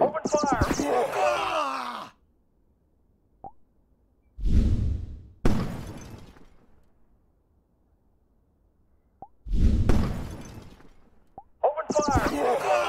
Open fire! Open fire!